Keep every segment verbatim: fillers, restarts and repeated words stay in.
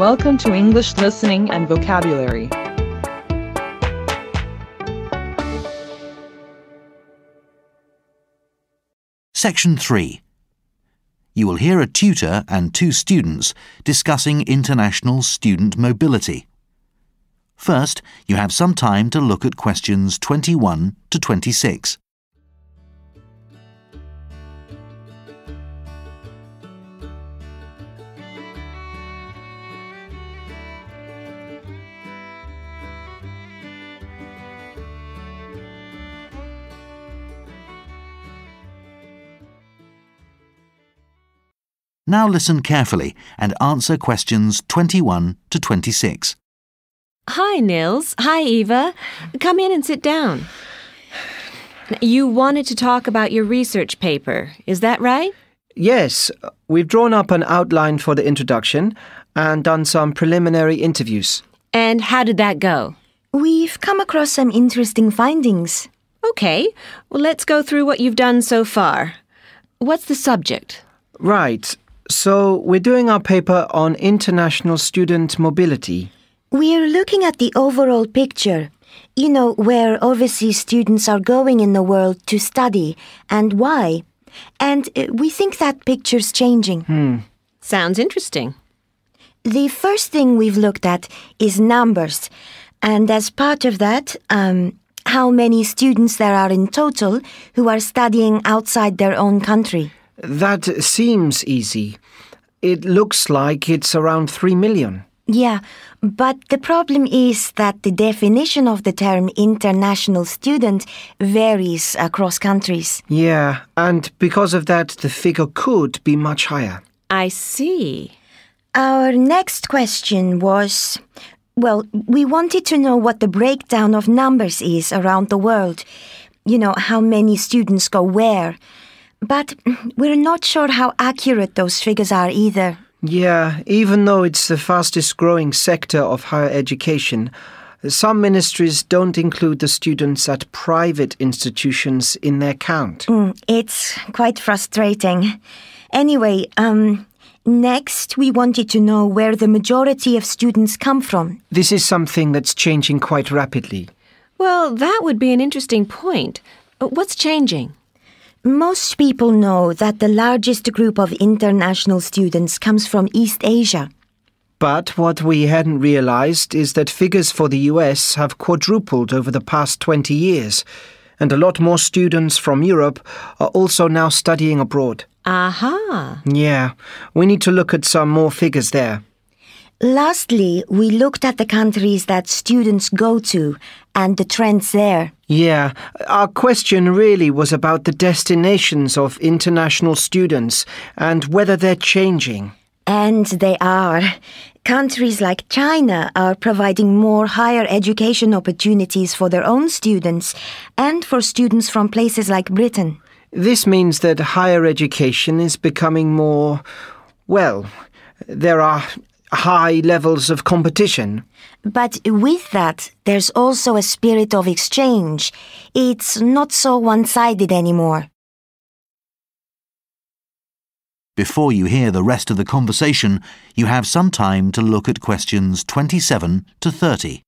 Welcome to English Listening and Vocabulary. Section three. You will hear a tutor and two students discussing international student mobility. First, you have some time to look at questions twenty-one to twenty-six. Now listen carefully and answer questions twenty-one to twenty-six. Hi, Nils. Hi, Eva. Come in and sit down. You wanted to talk about your research paper, is that right? Yes. We've drawn up an outline for the introduction and done some preliminary interviews. And how did that go? We've come across some interesting findings. Okay. Well, let's go through what you've done so far. What's the subject? Right. So, we're doing our paper on international student mobility. We're looking at the overall picture, you know, where overseas students are going in the world to study and why. And we think that picture's changing. Hmm. Sounds interesting. The first thing we've looked at is numbers. And as part of that, um, how many students there are in total who are studying outside their own country. That seems easy. It looks like it's around three million. Yeah, but the problem is that the definition of the term international student varies across countries. Yeah, and because of that, the figure could be much higher. I see. Our next question was, well, we wanted to know what the breakdown of numbers is around the world. You know, how many students go where. But we're not sure how accurate those figures are either. Yeah, even though it's the fastest growing sector of higher education, some ministries don't include the students at private institutions in their count. Mm, it's quite frustrating. Anyway, um, next we wanted to know where the majority of students come from. This is something that's changing quite rapidly. Well, that would be an interesting point. What's changing? Most people know that the largest group of international students comes from East Asia. But what we hadn't realized is that figures for the U S have quadrupled over the past twenty years, and a lot more students from Europe are also now studying abroad. Aha! Yeah, we need to look at some more figures there. Lastly, we looked at the countries that students go to and the trends there. Yeah, our question really was about the destinations of international students and whether they're changing. And they are. Countries like China are providing more higher education opportunities for their own students and for students from places like Britain. This means that higher education is becoming more, well, there are high levels of competition. But with that, there's also a spirit of exchange. It's not so one-sided anymore. Before you hear the rest of the conversation, you have some time to look at questions twenty-seven to thirty.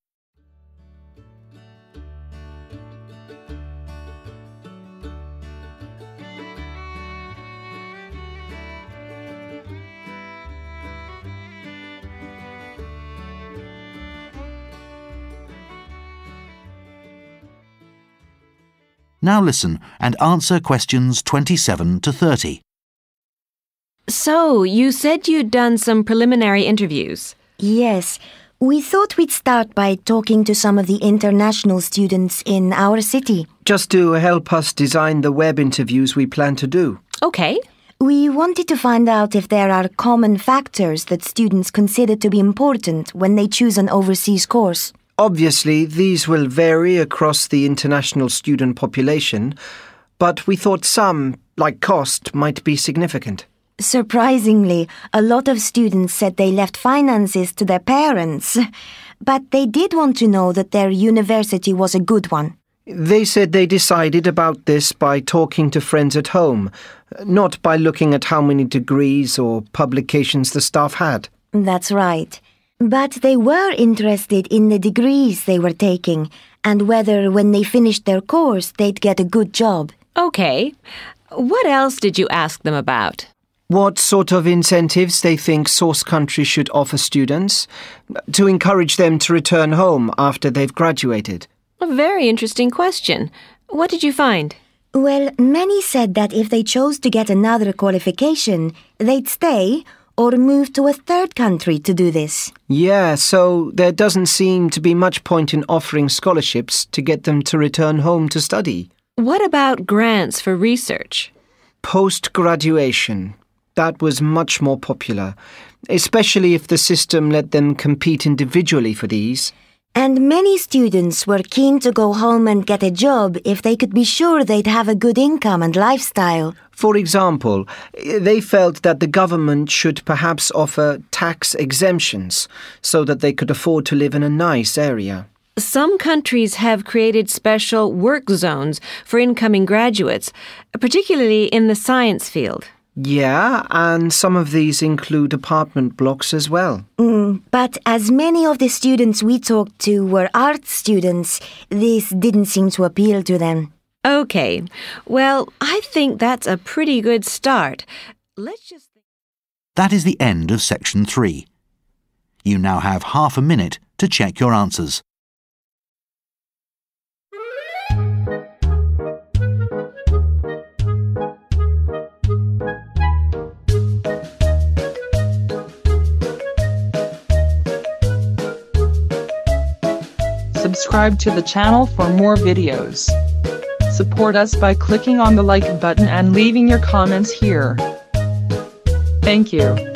Now listen and answer questions twenty-seven to thirty. So, you said you'd done some preliminary interviews. Yes. We thought we'd start by talking to some of the international students in our city. Just to help us design the web interviews we plan to do. Okay. We wanted to find out if there are common factors that students consider to be important when they choose an overseas course. Obviously, these will vary across the international student population, but we thought some, like cost, might be significant. Surprisingly, a lot of students said they left finances to their parents, but they did want to know that their university was a good one. They said they decided about this by talking to friends at home, not by looking at how many degrees or publications the staff had. That's right. But they were interested in the degrees they were taking and whether when they finished their course they'd get a good job. Okay. What else did you ask them about? What sort of incentives they think source countries should offer students to encourage them to return home after they've graduated. A very interesting question. What did you find? Well, many said that if they chose to get another qualification, they'd stay or move to a third country to do this. Yeah, so there doesn't seem to be much point in offering scholarships to get them to return home to study. What about grants for research? Post-graduation. That was much more popular, especially if the system let them compete individually for these. And many students were keen to go home and get a job if they could be sure they'd have a good income and lifestyle. For example, they felt that the government should perhaps offer tax exemptions so that they could afford to live in a nice area. Some countries have created special work zones for incoming graduates, particularly in the science field. Yeah, and some of these include apartment blocks as well. Mm, but as many of the students we talked to were art students, this didn't seem to appeal to them. Okay. Well, I think that's a pretty good start. Let's just... That is the end of section three. You now have half a minute to check your answers. Subscribe to the channel for more videos. Support us by clicking on the like button and leaving your comments here. Thank you.